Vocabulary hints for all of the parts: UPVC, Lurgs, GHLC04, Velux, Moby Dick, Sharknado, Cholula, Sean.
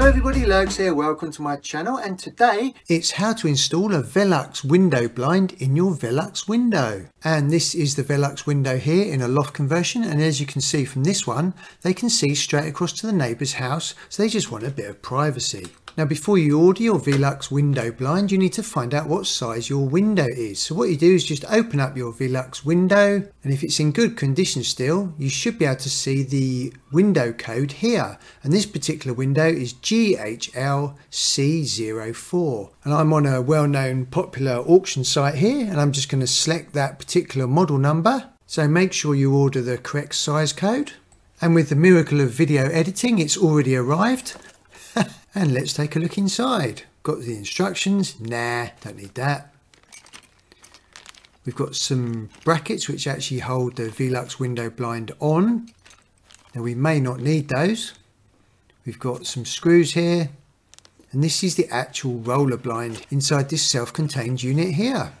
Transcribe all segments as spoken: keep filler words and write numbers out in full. Hello everybody, Lurks here, welcome to my channel, and today it's how to install a Velux window blind in your Velux window. And this is the Velux window here in a loft conversion, and as you can see from this one, they can see straight across to the neighbour's house, so they just want a bit of privacy. Now before you order your Velux window blind, you need to find out what size your window is. So what you do is just open up your Velux window, and if it's in good condition still, you should be able to see the window code here. And this particular window is G H L C zero four. And I'm on a well-known popular auction site here, and I'm just going to select that particular model number. So make sure you order the correct size code. And with the miracle of video editing, it's already arrived. And let's take a look inside. Got the instructions. Nah, don't need that. We've got some brackets which actually hold the Velux window blind on. Now we may not need those. We've got some screws here. And this is the actual roller blind inside this self-contained unit here.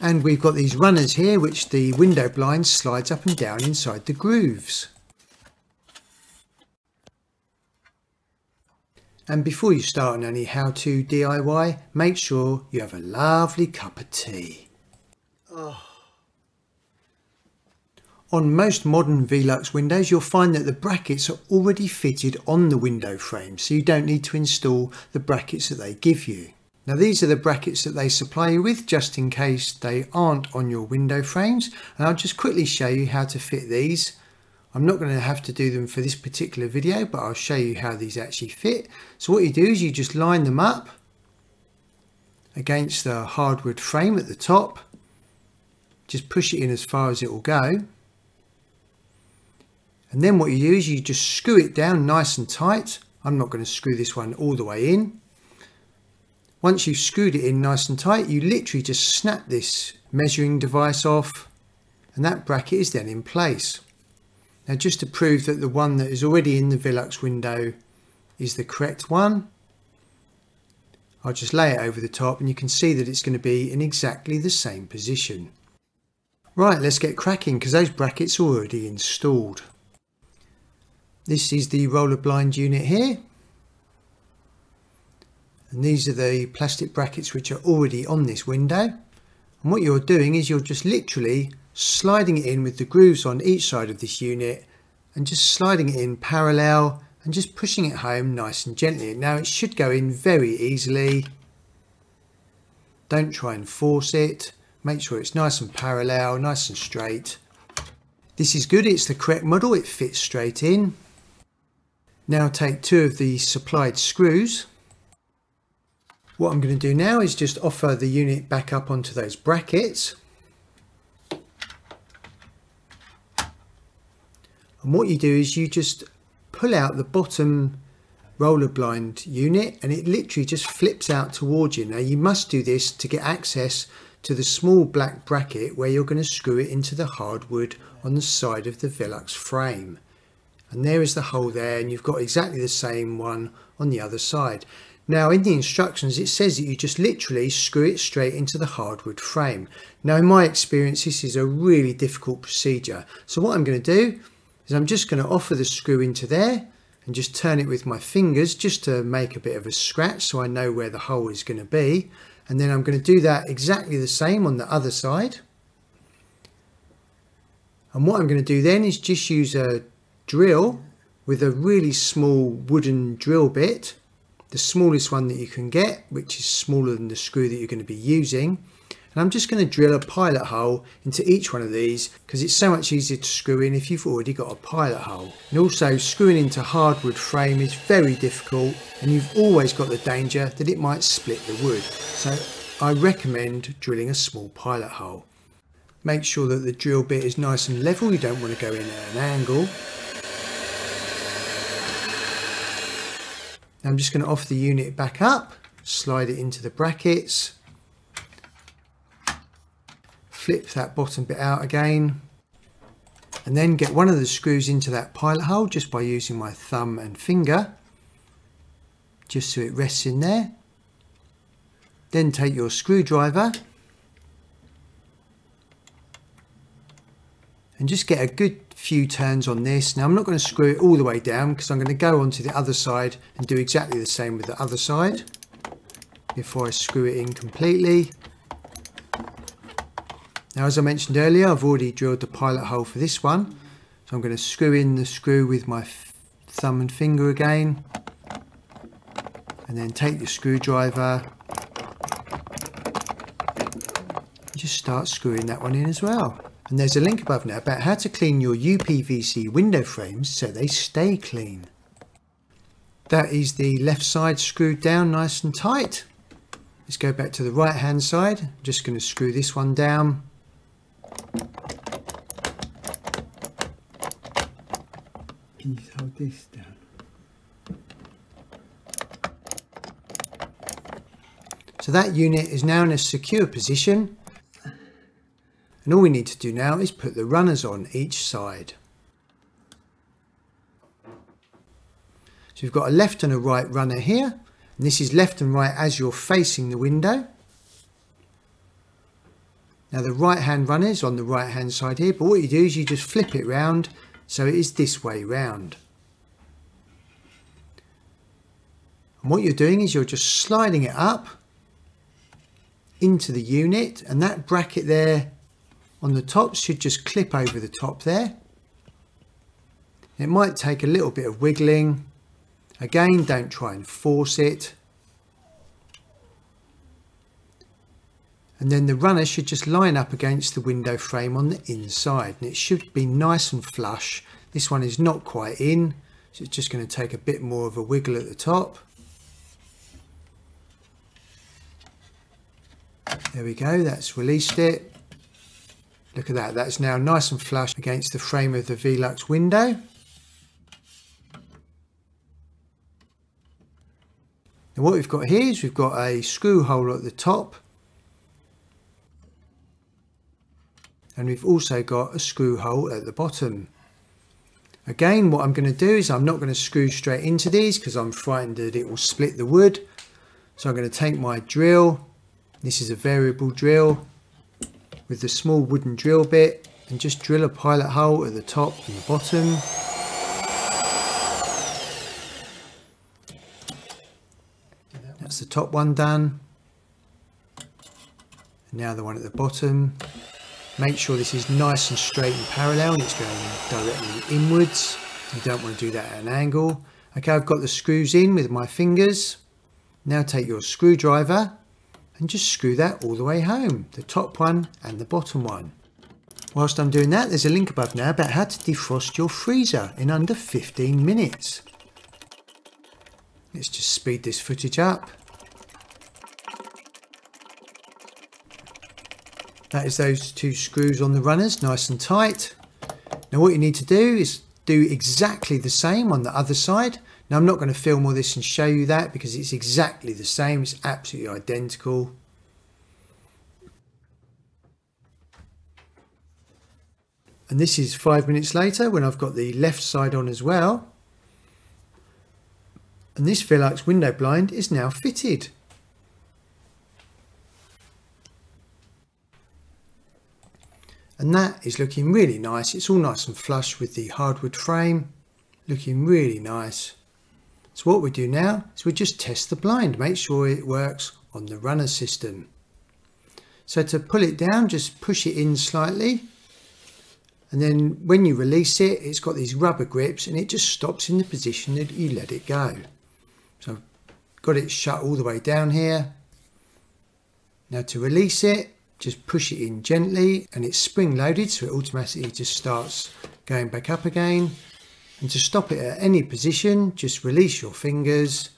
And we've got these runners here which the window blind slides up and down inside the grooves. And before you start on any how-to D I Y, make sure you have a lovely cup of tea. Oh. On most modern Velux windows, you'll find that the brackets are already fitted on the window frame, so you don't need to install the brackets that they give you. Now these are the brackets that they supply you with, just in case they aren't on your window frames, and I'll just quickly show you how to fit these. I'm not going to have to do them for this particular video, but I'll show you how these actually fit. So what you do is you just line them up against the hardwood frame at the top, just push it in as far as it will go, and then what you do is you just screw it down nice and tight. I'm not going to screw this one all the way in. Once you've screwed it in nice and tight, you literally just snap this measuring device off, and that bracket is then in place. Now just to prove that the one that is already in the Velux window is the correct one, I'll just lay it over the top, and you can see that it's going to be in exactly the same position. Right, let's get cracking, because those brackets are already installed. This is the roller blind unit here. And these are the plastic brackets which are already on this window. And what you're doing is you're just literally sliding it in with the grooves on each side of this unit, and just sliding it in parallel and just pushing it home nice and gently. Now it should go in very easily. Don't try and force it. Make sure it's nice and parallel, nice and straight. This is good, it's the correct model, it fits straight in. Now take two of the supplied screws. What I'm going to do now is just offer the unit back up onto those brackets. And what you do is you just pull out the bottom roller blind unit, and it literally just flips out towards you. Now you must do this to get access to the small black bracket where you're going to screw it into the hardwood on the side of the Velux frame. And there is the hole there, and you've got exactly the same one on the other side. Now in the instructions it says that you just literally screw it straight into the hardwood frame. Now in my experience this is a really difficult procedure. So what I'm going to do is I'm just going to offer the screw into there and just turn it with my fingers just to make a bit of a scratch so I know where the hole is going to be. And then I'm going to do that exactly the same on the other side. And what I'm going to do then is just use a drill with a really small wooden drill bit, the smallest one that you can get, which is smaller than the screw that you're going to be using. And I'm just going to drill a pilot hole into each one of these, because it's so much easier to screw in if you've already got a pilot hole. And also, screwing into hardwood frame is very difficult, and you've always got the danger that it might split the wood. So I recommend drilling a small pilot hole. Make sure that the drill bit is nice and level. You don't want to go in at an angle. I'm just going to offer the unit back up, slide it into the brackets, flip that bottom bit out again, and then get one of the screws into that pilot hole just by using my thumb and finger, just so it rests in there. Then take your screwdriver and just get a good few turns on this. Now I'm not going to screw it all the way down because I'm going to go onto the other side and do exactly the same with the other side before I screw it in completely. Now, as I mentioned earlier, I've already drilled the pilot hole for this one, so I'm going to screw in the screw with my thumb and finger again, and then take the screwdriver and just start screwing that one in as well. And there's a link above now about how to clean your U P V C window frames so they stay clean. That is the left side screwed down nice and tight. Let's go back to the right hand side. I'm just going to screw this one down. Can you hold this down? So that unit is now in a secure position. And all we need to do now is put the runners on each side. So you've got a left and a right runner here. And this is left and right as you're facing the window. Now the right hand runner is on the right hand side here, but what you do is you just flip it round so it is this way round. And what you're doing is you're just sliding it up into the unit, and that bracket there on the top should just clip over the top there. It might take a little bit of wiggling. Again, don't try and force it. And then the runner should just line up against the window frame on the inside, and it should be nice and flush. This one is not quite in, so it's just going to take a bit more of a wiggle at the top. There we go, that's released it. Look at that, that's now nice and flush against the frame of the Velux window. Now what we've got here is we've got a screw hole at the top, and we've also got a screw hole at the bottom. Again, what I'm going to do is I'm not going to screw straight into these because I'm frightened that it will split the wood. So I'm going to take my drill. This is a variable drill with the small wooden drill bit, and just drill a pilot hole at the top and the bottom. That's the top one done. And now the one at the bottom. Make sure this is nice and straight and parallel, and it's going directly inwards. You don't want to do that at an angle. Okay, I've got the screws in with my fingers. Now take your screwdriver and just screw that all the way home, the top one and the bottom one. Whilst I'm doing that, there's a link above now about how to defrost your freezer in under fifteen minutes. Let's just speed this footage up. That is those two screws on the runners, nice and tight. Now what you need to do is do exactly the same on the other side. Now I'm not going to film all this and show you that because it's exactly the same, it's absolutely identical. And this is five minutes later when I've got the left side on as well. And this Velux window blind is now fitted. And that is looking really nice. It's all nice and flush with the hardwood frame, looking really nice. So what we do now is we just test the blind, make sure it works on the runner system. So to pull it down, just push it in slightly. And then when you release it, it's got these rubber grips and it just stops in the position that you let it go. So I've got it shut all the way down here. Now to release it, just push it in gently, and it's spring loaded, so it automatically just starts going back up again. And to stop it at any position, just release your fingers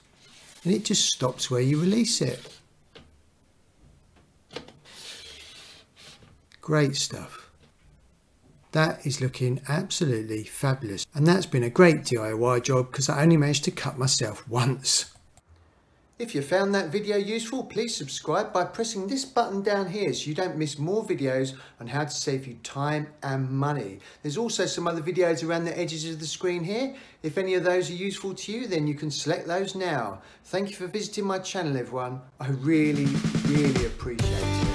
and it just stops where you release it. Great stuff. That is looking absolutely fabulous. And that's been a great D I Y job because I only managed to cut myself once. If you found that video useful, please subscribe by pressing this button down here so you don't miss more videos on how to save you time and money. There's also some other videos around the edges of the screen here. If any of those are useful to you, then you can select those now. Thank you for visiting my channel, everyone. I really, really appreciate it.